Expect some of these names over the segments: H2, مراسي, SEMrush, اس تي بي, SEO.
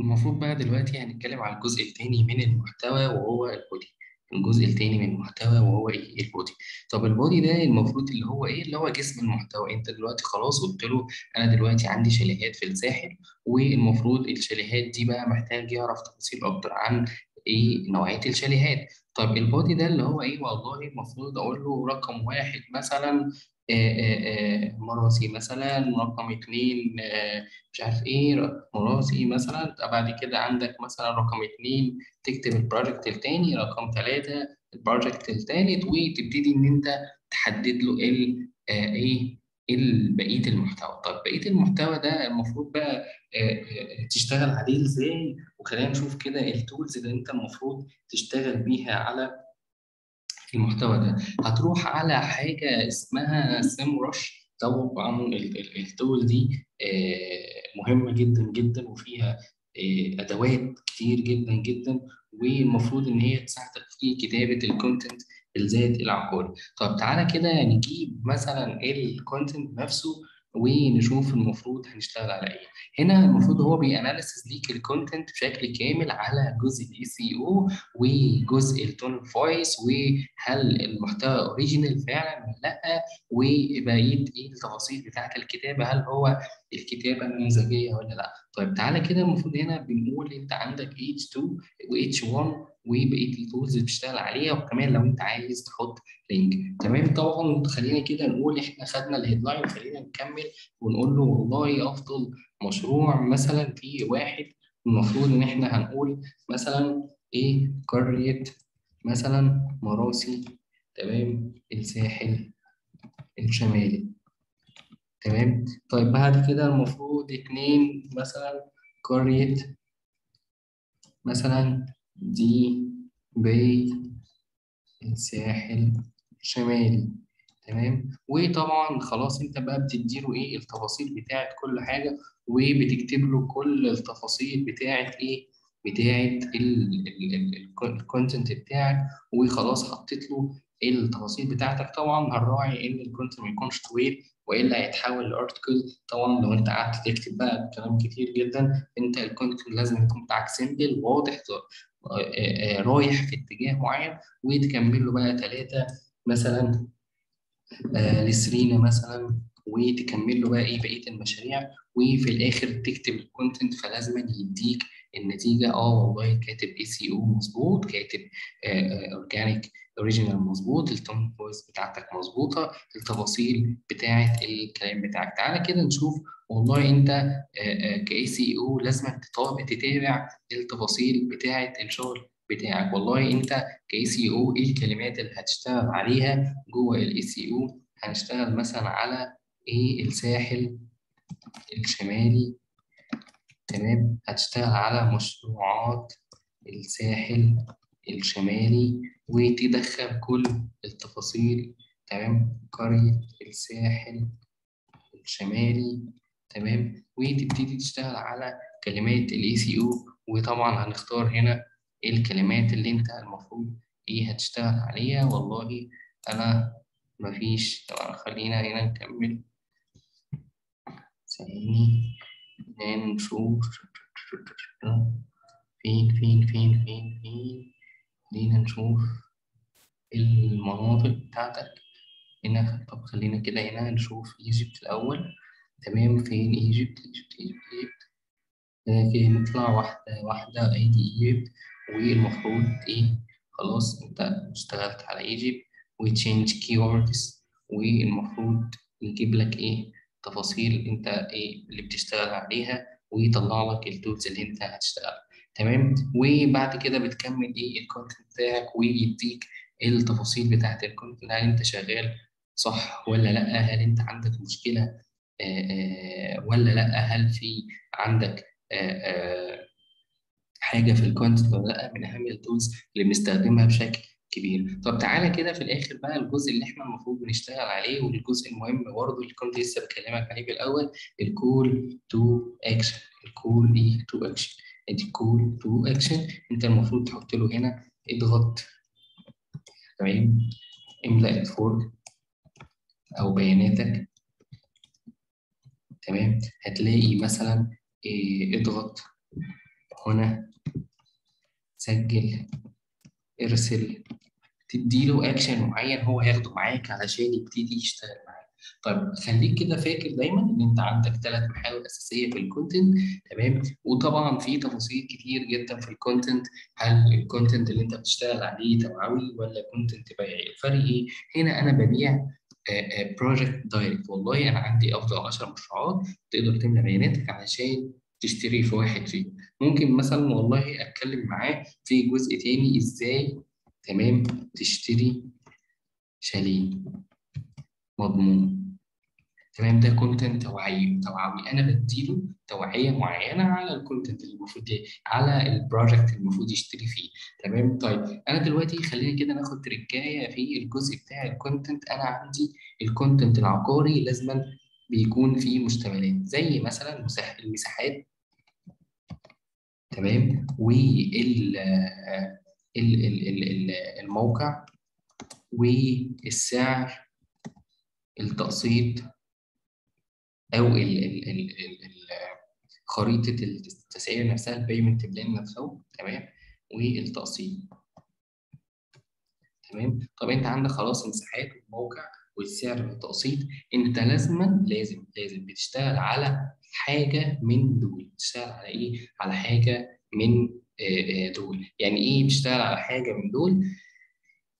المفروض بقى دلوقتي هنتكلم على الجزء التاني من المحتوى وهو البودي. الجزء التاني من المحتوى وهو ايه؟ البودي. طب البودي ده المفروض اللي هو ايه؟ اللي هو جسم المحتوى. انت دلوقتي خلاص قلت له انا دلوقتي عندي شاليهات في الساحل، والمفروض الشاليهات دي بقى محتاج يعرف تفاصيل اكتر عن ايه نوعية الشاليهات. طب البودي ده اللي هو ايه؟ والله المفروض اقول له رقم 1 مثلا مراسي، مثلا رقم 2 مش عارف ايه مراسي مثلا. بعد كده عندك مثلا رقم 2 تكتب البروجكت التاني، رقم 3 البروجكت التالت، وتبتدي ان انت تحدد له ايه بقيه المحتوى. طب بقيه المحتوى ده المفروض بقى تشتغل عليه ازاي؟ وخلينا نشوف كده التولز اللي انت المفروض تشتغل بيها على المحتوى ده. هتروح على حاجه اسمها SEMrush. طبعا التول دي مهمه جدا جدا، وفيها ادوات كتير جدا جدا، والمفروض ان هي تساعدك في كتابه الكونتنت الذات العقاري. طب تعالى كده نجيب مثلا الكونتنت نفسه ونشوف المفروض هنشتغل على ايه. هنا المفروض هو بياناليسز ليك الكونتنت بشكل كامل على جزء SEO وجزء التون اوف فويس، وهل المحتوى اوريجينال فعلا ولا لا، وبقيه ايه التفاصيل بتاعه الكتابه، هل هو الكتابه نموذجيه ولا لا. طيب تعالى كده المفروض هنا بنقول انت عندك H2 وH1 وبقيه التولز اللي بتشتغل عليها، وكمان لو انت عايز تحط لينك. تمام. طبعا خلينا كده نقول احنا خدنا الهيدلاين، خلينا نكمل ونقول له والله افضل مشروع مثلا في واحد المفروض ان احنا هنقول مثلا ايه قريه مثلا مراسي، تمام، الساحل الشمالي. تمام. طيب بعد كده المفروض 2 مثلا قريه مثلا دي بي الساحل الشمالي. تمام. وطبعا خلاص انت بقى بتديله ايه التفاصيل بتاعت كل حاجه، وبتكتب له كل التفاصيل بتاعت ايه بتاعت الكونتنت بتاعك، وخلاص حطيت له التفاصيل بتاعتك. طبعا هنراعي ان الكونتنت ما يكونش طويل والا هيتحول لارتكل. طبعا لو انت قعدت تكتب بقى كلام كتير جدا، انت الكونتنت لازم يكون بتاعك سيمبل واضح رايح في اتجاه معين، وتكمل له بقى 3 مثلا لسرينا مثلا، وتكمل له بقى ايه بقيه المشاريع، وفي الاخر تكتب الكونتنت فلازم يديك النتيجه. والله كاتب SEO مظبوط، كاتب اورجانيك اوريجينال مظبوط، التون فويس بتاعتك مظبوطه، التفاصيل بتاعه الكلام بتاعك. تعالى كده نشوف والله انت كSEO لازم تتابع التفاصيل بتاعه الشغل بتاعك. والله انت كSEO ايه الكلمات اللي هتشتغل عليها جوه الSEO؟ هنشتغل مثلا على ايه الساحل الشمالي. تمام. هتشتغل على مشروعات الساحل الشمالي وتدخل كل التفاصيل. تمام. قرية الساحل الشمالي. تمام. وتبتدي تشتغل على كلمات الSEO، وطبعا هنختار هنا الكلمات اللي انت المفروض ايه هتشتغل عليها. والله انا مفيش. طبعا خلينا هنا نكمل ثاني نشوف فين فين فين فين فين. خلينا نشوف المناطق بتاعتك هنا. طب خلينا كده هنا نشوف ايجيبت الاول. تمام. فين ايجيبت؟ ايجيبت نطلع واحده واحده. ادي ايجيبت، والمفروض ايه خلاص انت اشتغلت على ايجيبت وتشينج كيوردز، والمفروض يجيب لك ايه تفاصيل انت ايه اللي بتشتغل عليها، ويطلع لك التولز اللي انت هتشتغل. تمام. وبعد كده بتكمل ايه الكونتنت بتاعك، ويديك التفاصيل بتاعه الكونتنت. هل انت شغال صح ولا لا؟ هل انت عندك مشكله ولا لا؟ هل في عندك حاجه في الكونتنت ولا لا؟ من اهم التولز اللي بنستخدمها بشكل كبير. طب تعالى كده في الاخر بقى الجزء اللي احنا المفروض بنشتغل عليه، والجزء المهم برضه اللي كنت لسه بكلمك عليه في الاول، الكول تو اكشن. الكول ايه تو اكشن؟ ادي كول تو اكشن انت المفروض تحط له هنا اضغط. تمام. املا الفورم او بياناتك. تمام. هتلاقي مثلا اضغط هنا سجل ارسل، تديله اكشن معين هو هياخده معاك علشان يبتدي يشتغل معاك. طيب خليك كده فاكر دايما ان انت عندك 3 محاور اساسيه في الكونتنت، تمام؟ وطبعا في تفاصيل كتير جدا في الكونتنت، هل الكونتنت اللي انت بتشتغل عليه توعوي ولا كونتنت بيعي؟ الفرق ايه؟ هنا انا ببيع بروجكت دايركت، والله انا عندي افضل 10 مشروعات تقدر تملى بياناتك علشان تشتري في واحد فيهم. ممكن مثلا والله اتكلم معاه في جزء تاني ازاي، تمام، تشتري شاليه مضمون، تمام. ده كونتنت توعوي، انا بديله توعيه معينه على الكونتنت اللي المفروض على البروجكت اللي المفروض يشتري فيه، تمام. طيب انا دلوقتي خلينا كده ناخد تركايه في الجزء بتاع الكونتنت. انا عندي الكونتنت العقاري لازما بيكون فيه مشتملات زي مثلا المساحات، تمام، وال الموقع والسعر، التقسيط او خريطه التسعير نفسها، البيمنت بلان نفسه، تمام، والتقسيط، تمام. طب انت عندك خلاص مساحات والموقع والسعر والتقسيط، انت لازم بتشتغل على حاجه من دول. بتشتغل على ايه؟ على حاجه من دول. يعني ايه بتشتغل على حاجه من دول؟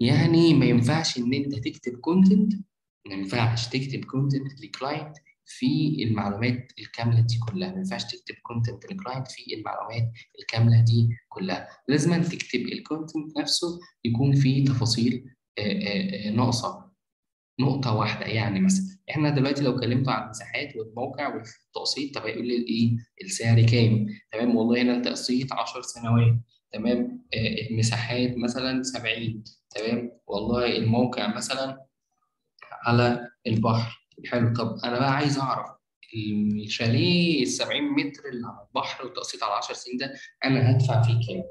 يعني ما ينفعش ان انت تكتب كونتنت، ما ينفعش تكتب كونتنت لكلاينت في المعلومات الكامله دي كلها، ما ينفعش تكتب كونتنت لكلاينت في المعلومات الكامله دي كلها. لازم تكتب الكونتنت نفسه يكون فيه تفاصيل ناقصه نقطه واحده. يعني مثلا احنا دلوقتي لو كلمت عن المساحات والموقع والتقسيط، طب هيقول لي ايه؟ السعر كام؟ تمام، والله هنا التقسيط 10 سنوات، تمام، المساحات مثلا 70، تمام، والله الموقع مثلا على البحر، حلو. طب انا بقى عايز اعرف الشاليه ال 70 متر اللي على البحر والتقسيط على 10 سنين ده انا هدفع فيه كام؟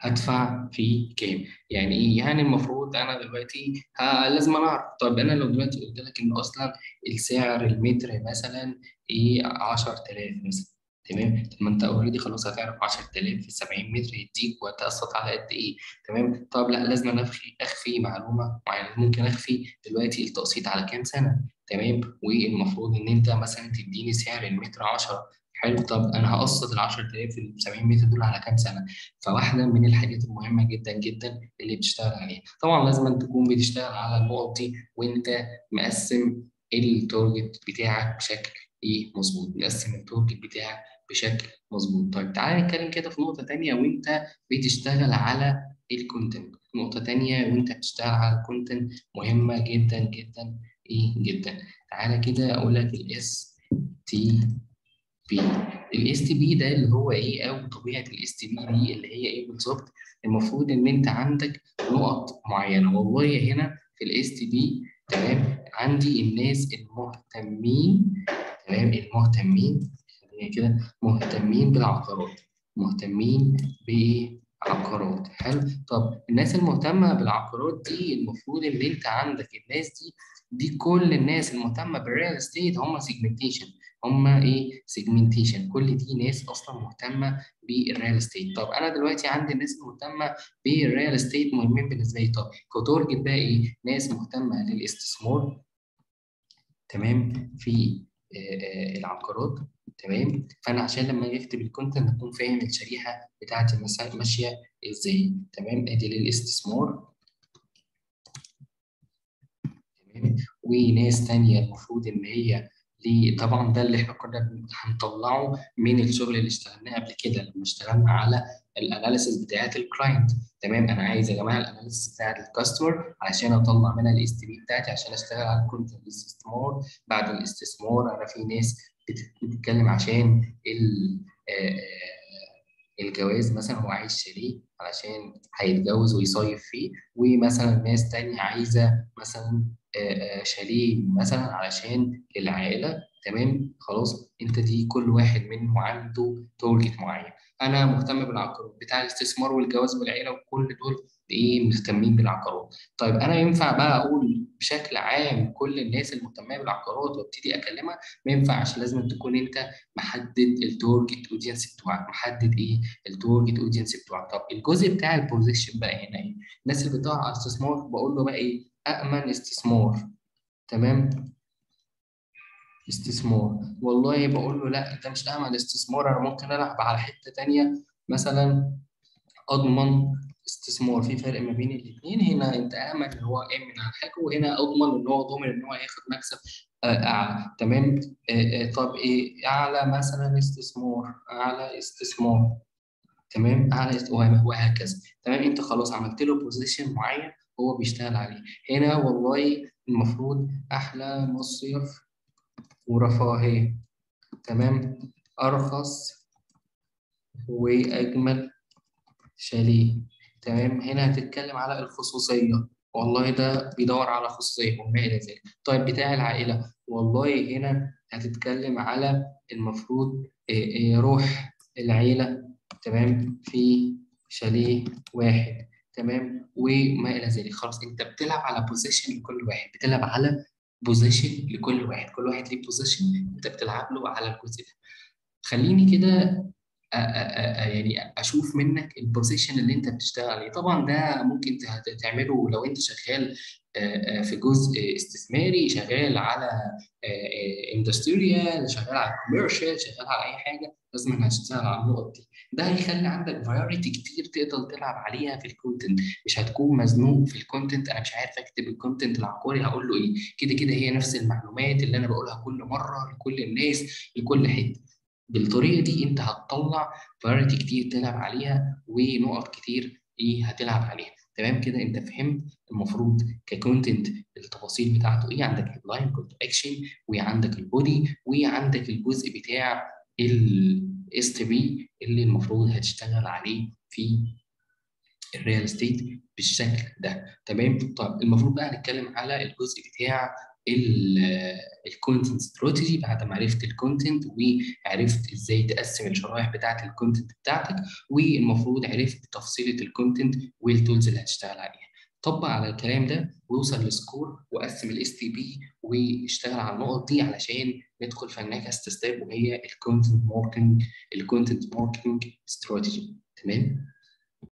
هدفع فيه كام؟ يعني ايه؟ يعني المفروض انا دلوقتي لازم اعرف. طب انا لو دلوقتي قلت لك ان اصلا السعر المتر مثلا ايه 10000 مثلا، تمام؟ طب ما انت اوريدي خلاص هتعرف 10000 في 70 متر يديك وتقسط على قد ايه، تمام؟ طب لا، لازم انا اخفي معلومه معينه. ممكن اخفي دلوقتي التقسيط على كام سنه، تمام؟ والمفروض ان انت مثلا تديني سعر المتر 10، حلو. طب انا هقسط ال 10000 في ال 70 متر دول على كام سنه؟ فواحده من الحاجات المهمه جدا جدا اللي بتشتغل عليها. طبعا لازم تكون بتشتغل على النقط دي وانت مقسم التارجت بتاعك بشكل ايه؟ مظبوط، مقسم التارجت بتاعك بشكل مظبوط. طيب تعالى نتكلم كده في نقطه ثانيه وانت بتشتغل على الكونتنت. نقطه ثانيه وانت بتشتغل على الكونتنت مهمه جدا جدا جدا. تعالى كده اقول لك الاس تي بي. الاس تي بي ده اللي هو ايه، او طبيعه الاس تي بي دي اللي هي ايه بالظبط؟ المفروض ان انت عندك نقط معينه. والله هنا في الاس تي بي، تمام، عندي الناس المهتمين، تمام، المهتمين، خلينا كده، مهتمين بالعقارات، مهتمين بالعقارات، حلو. طب الناس المهتمه بالعقارات دي المفروض ان انت عندك الناس دي كل الناس المهتمه بالريال استيت هم سيجمنتيشن، هما ايه؟ سيجمنتيشن. كل دي ناس اصلا مهتمه بالريال استيت. طب انا دلوقتي عندي ناس مهتمه بالريال استيت مهمين بالنسبه لي. طب كتارجت بقى ايه؟ ناس مهتمه للاستثمار، تمام، في العقارات، تمام. فانا عشان لما اجي اكتب الكونتنت اكون فاهم الشريحه بتاعتي مثلا ماشيه ازاي، تمام. ادي للاستثمار، تمام، وناس ثانيه المفروض ان هي دي. طبعا ده اللي احنا كنا هنطلعه من الشغل اللي اشتغلناه قبل كده لما اشتغلنا على الاناليسيس بتاعت الكلاينت، تمام. انا عايز يا جماعه الاناليسيس بتاعت الكاستمر علشان اطلع منها الاس تي بي بتاعتي عشان اشتغل على الكونتنت. الاستثمار، بعد الاستثمار انا في ناس بتتكلم عشان الجواز مثلا، هو عايز شاليه علشان هيتجوز ويصيف فيه، ومثلا ناس تانية عايزه مثلا شاليه مثلا علشان العائله، تمام. خلاص انت دي كل واحد منهم عنده تارجت معين. انا مهتم بالعقارات، بتاع الاستثمار والجواز والعائله، وكل دول ايه مهتمين بالعقارات. طيب انا ينفع بقى اقول بشكل عام كل الناس المهتمه بالعقارات وابتدي اكلمها؟ ما ينفعش، لازم تكون انت محدد التارجت اودينس بتوعك، محدد ايه التارجت اودينس بتوعك. طب الجزء بتاع البوزيشن بقى هنا ايه؟ الناس اللي بتدور على استثمار بقول له بقى ايه؟ امن استثمار. تمام، استثمار والله بقول له لا ده مش امن استثمار، انا ممكن العب على حته ثانيه مثلا اضمن استثمار. في فرق ما بين الاثنين، هنا انت امن ان هو امن على حاجه، وهنا اضمن ان هو ضامن ان هو هياخد مكسب اعلى. تمام، طب ايه اعلى؟ مثلا استثمار، اعلى استثمار، تمام، اعلى استثمار وهكذا. تمام، انت خلاص عملت له بوزيشن معين هو بيشتغل عليه. هنا والله المفروض احلى مصيف ورفاهيه، تمام، ارخص واجمل شاليه. تمام، هنا هتتكلم على الخصوصيه، والله ده بيدور على خصوصيه وما الى ذلك. طيب بتاع العائله، والله هنا هتتكلم على المفروض روح العيله، تمام، في شاليه واحد، تمام، وما الى ذلك. خلاص انت بتلعب على بوزيشن لكل واحد، بتلعب على بوزيشن لكل واحد، كل واحد ليه بوزيشن انت بتلعب له على الجزء ده. خليني كده يعني اشوف منك البوزيشن اللي انت بتشتغل عليه. طبعا ده ممكن تعمله لو انت شغال في جزء استثماري، شغال على اندستريال، شغال على كوميرشال، شغال على اي حاجه، لازم هتشتغل على النقط دي. ده هيخلي عندك فرايتي كتير تقدر تلعب عليها في الكونتنت، مش هتكون مزنوق في الكونتنت. انا مش عارف اكتب الكونتنت العقاري هقول له ايه، كده كده هي نفس المعلومات اللي انا بقولها كل مره لكل الناس لكل حته. بالطريقه دي انت هتطلع فرايتي كتير تلعب عليها ونقط كتير ايه هتلعب عليها. تمام كده، انت فهمت المفروض ككونتنت التفاصيل بتاعته ايه؟ عندك هيدلاين، كول تو اكشن، وعندك البودي، وعندك الجزء بتاع الاس تي بي اللي المفروض هتشتغل عليه في الريال استيت بالشكل ده. تمام، طب المفروض بقى نتكلم على الجزء بتاع الكونتنت استراتيجي. بعد ما عرفت الكونتنت وعرفت ازاي تقسم الشرائح بتاعت الكونتنت بتاعتك، والمفروض عرفت تفصيله الكونتنت والتولز اللي هتشتغل عليها، طبق على الكلام ده ووصل لسكور وقسم الاس تي بي واشتغل على النقط دي علشان ندخل في النكست ستيب وهي الكونتنت ماركتنج استراتيجي. تمام.